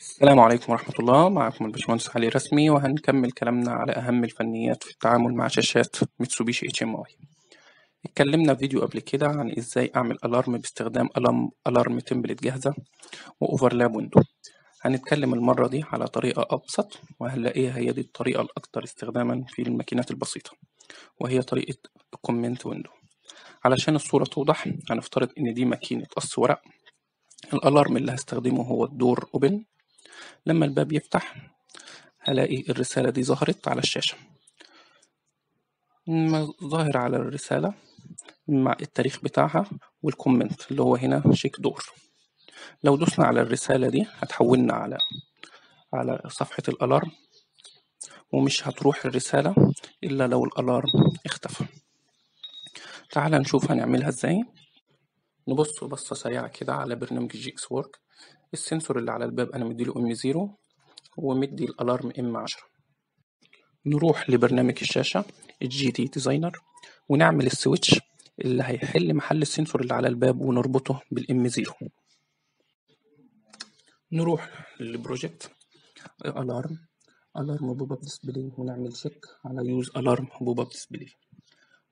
السلام عليكم ورحمة الله. معكم الباشمهندس علي رسمي، وهنكمل كلامنا على أهم الفنيات في التعامل مع شاشات ميتسوبيشي HMI. اتكلمنا في فيديو قبل كده عن ازاي أعمل ألارم باستخدام ألارم تمبلت جاهزة وأوفرلاب ويندو. هنتكلم المرة دي على طريقة أبسط، وهنلاقيها هي دي الطريقة الأكثر استخداما في الماكينات البسيطة، وهي طريقة كومنت ويندو. علشان الصورة توضح هنفترض إن دي ماكينة قص ورق. الألارم اللي هستخدمه هو الدور أوبن. لما الباب يفتح هلاقي الرسالة دي ظهرت على الشاشة. ظاهر على الرسالة مع التاريخ بتاعها والكومنت اللي هو هنا شيك دور. لو دوسنا على الرسالة دي هتحولنا على صفحة الألارم، ومش هتروح الرسالة إلا لو الألارم اختفى. تعال نشوف هنعملها إزاي. نبص بصة سريعة كده على برنامج GICEX Work. السنسور اللي على الباب أنا مديله M0 ومدي الألارم M10. نروح لبرنامج الشاشة GT Designer ونعمل السويتش اللي هيحل محل السنسور اللي على الباب ونربطه بالM0. نروح للبروجكت ألارم بوب اب ديسبلاي ونعمل شيك على يوز ألارم بوب اب ديسبلاي.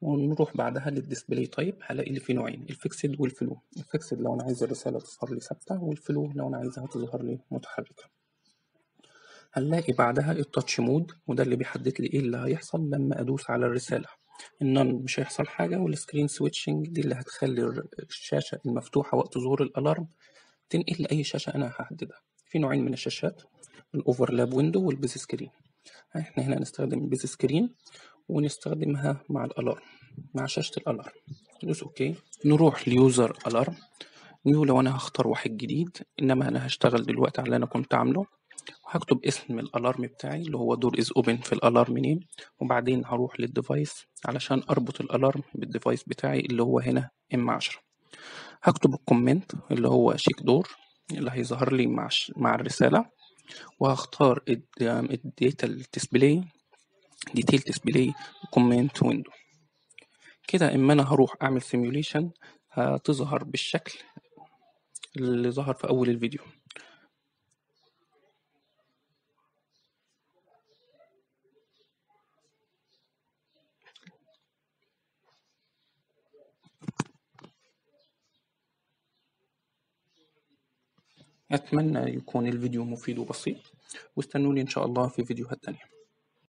ونروح بعدها للديسبلاي تايب. هلاقي اللي فيه نوعين، الفيكسد والفلو. الفيكسد لو انا عايز الرساله تظهر لي ثابته، والفلو لو انا عايزها تظهر لي متحركه. هنلاقي بعدها التاتش مود، وده اللي بيحدد لي ايه اللي هيحصل لما ادوس على الرساله. النون مش هيحصل حاجه، والسكرين سويتشنج دي اللي هتخلي الشاشه المفتوحه وقت ظهور الالارم تنقل لاي شاشه انا هحددها. في نوعين من الشاشات، الاوفرلاب ويندو والبيز سكرين. احنا هنا هنستخدم البيز سكرين ونستخدمها مع الالارم، مع شاشة الالارم. ندوس اوكي. نروح ليوزر الارم نيو. لو انا هختار واحد جديد، انما انا هشتغل دلوقتي على اللي انا كنت عامله، وهكتب اسم الالارم بتاعي اللي هو دور از اوبن في الالارم نيم. وبعدين هروح للديفايس علشان اربط الالارم بالديفايس بتاعي اللي هو هنا M10. هكتب الكومنت اللي هو شيك دور اللي هيظهر لي مع الرسالة، وهختار الديتال ديسبلاي كومنت ويندو. كده اما انا هروح اعمل سيميوليشن هتظهر بالشكل اللي ظهر في اول الفيديو. اتمنى يكون الفيديو مفيد وبسيط، واستنوني ان شاء الله في فيديوهات تانية.